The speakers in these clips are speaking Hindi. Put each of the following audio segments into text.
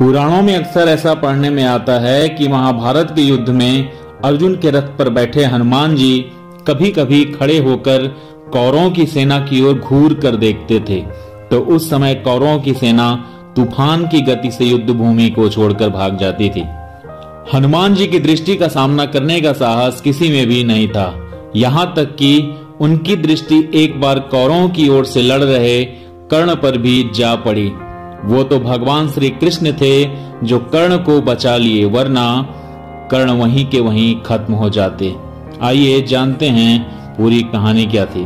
पुराणों में अक्सर ऐसा पढ़ने में आता है कि महाभारत के युद्ध में अर्जुन के रथ पर बैठे हनुमान जी कभी कभी खड़े होकर कौरवों की सेना की ओर घूर कर देखते थे, तो उस समय कौरवों की सेना तूफान की गति से युद्ध भूमि को छोड़कर भाग जाती थी। हनुमान जी की दृष्टि का सामना करने का साहस किसी में भी नहीं था। यहाँ तक कि उनकी दृष्टि एक बार कौरवों की ओर से लड़ रहे कर्ण पर भी जा पड़ी। वो तो भगवान श्री कृष्ण थे जो कर्ण को बचा लिए, वरना कर्ण वहीं के वहीं खत्म हो जाते। आइए जानते हैं पूरी कहानी क्या थी।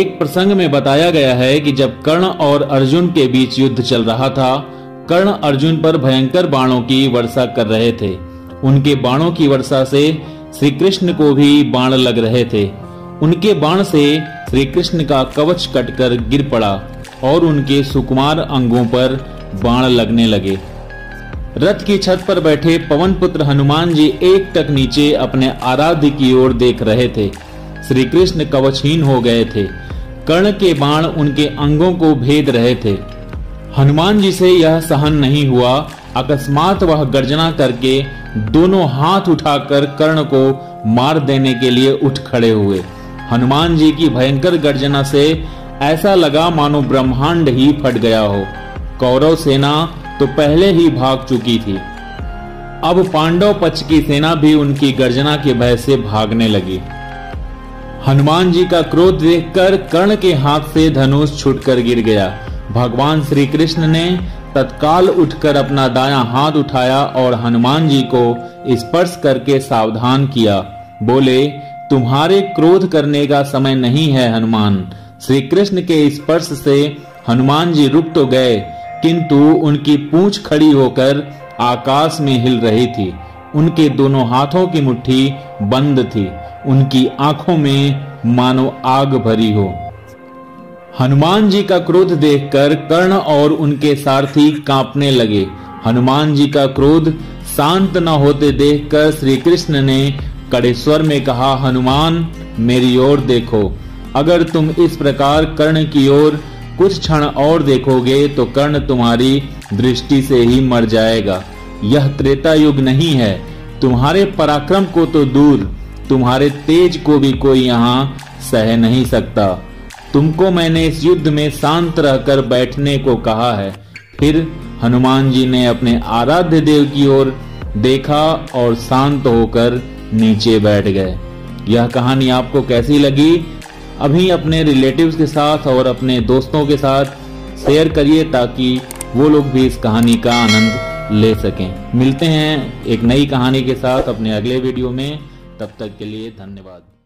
एक प्रसंग में बताया गया है कि जब कर्ण और अर्जुन के बीच युद्ध चल रहा था, कर्ण अर्जुन पर भयंकर बाणों की वर्षा कर रहे थे। उनके बाणों की वर्षा से श्री कृष्ण को भी बाण लग रहे थे। उनके बाण से श्री कृष्ण का कवच कटकर गिर पड़ा और उनके सुकुमार अंगों पर बाण लगने लगे। रथ की छत पर बैठे पवन पुत्र हनुमान जी एक टक नीचे अपने आराध्य की ओर देख रहे थे। श्री कृष्ण कवचहीन हो गए थे। कर्ण के बाण उनके अंगों को भेद रहे थे। हनुमान जी से यह सहन नहीं हुआ। अकस्मात वह गर्जना करके दोनों हाथ उठाकर कर्ण को मार देने के लिए उठ खड़े हुए। हनुमान जी की भयंकर गर्जना से ऐसा लगा मानो ब्रह्मांड ही फट गया हो। कौरव सेना तो पहले ही भाग चुकी थी, अब पांडव पक्ष की सेना भी उनकी गर्जना के भय से भागने लगी। हनुमान जी का क्रोध देखकर कर्ण के हाथ से धनुष छूटकर गिर गया। भगवान श्री कृष्ण ने तत्काल उठकर अपना दायां हाथ उठाया और हनुमान जी को स्पर्श करके सावधान किया। बोले, तुम्हारे क्रोध करने का समय नहीं है हनुमान। श्री कृष्ण के स्पर्श से हनुमान जी रुक तो गए, किंतु उनकी पूंछ खड़ी होकर आकाश में हिल रही थी। उनके दोनों हाथों की मुट्ठी बंद थी। उनकी आंखों में मानो आग भरी हो। हनुमान जी का क्रोध देखकर कर्ण और उनके सारथी कांपने लगे। हनुमान जी का क्रोध शांत न होते देखकर श्री कृष्ण ने कड़े स्वर में कहा, हनुमान, मेरी ओर देखो। अगर तुम इस प्रकार कर्ण की ओर कुछ क्षण और देखोगे तो कर्ण तुम्हारी दृष्टि से ही मर जाएगा। यह त्रेता युग नहीं है। तुम्हारे पराक्रम को तो दूर, तुम्हारे तेज को भी कोई यहाँ सह नहीं सकता। तुमको मैंने इस युद्ध में शांत रहकर बैठने को कहा है। फिर हनुमान जी ने अपने आराध्य देव की ओर देखा और शांत होकर नीचे बैठ गए। यह कहानी आपको कैसी लगी? अभी अपने रिलेटिव्स के साथ और अपने दोस्तों के साथ शेयर करिए ताकि वो लोग भी इस कहानी का आनंद ले सकें। मिलते हैं एक नई कहानी के साथ अपने अगले वीडियो में। तब तक के लिए धन्यवाद।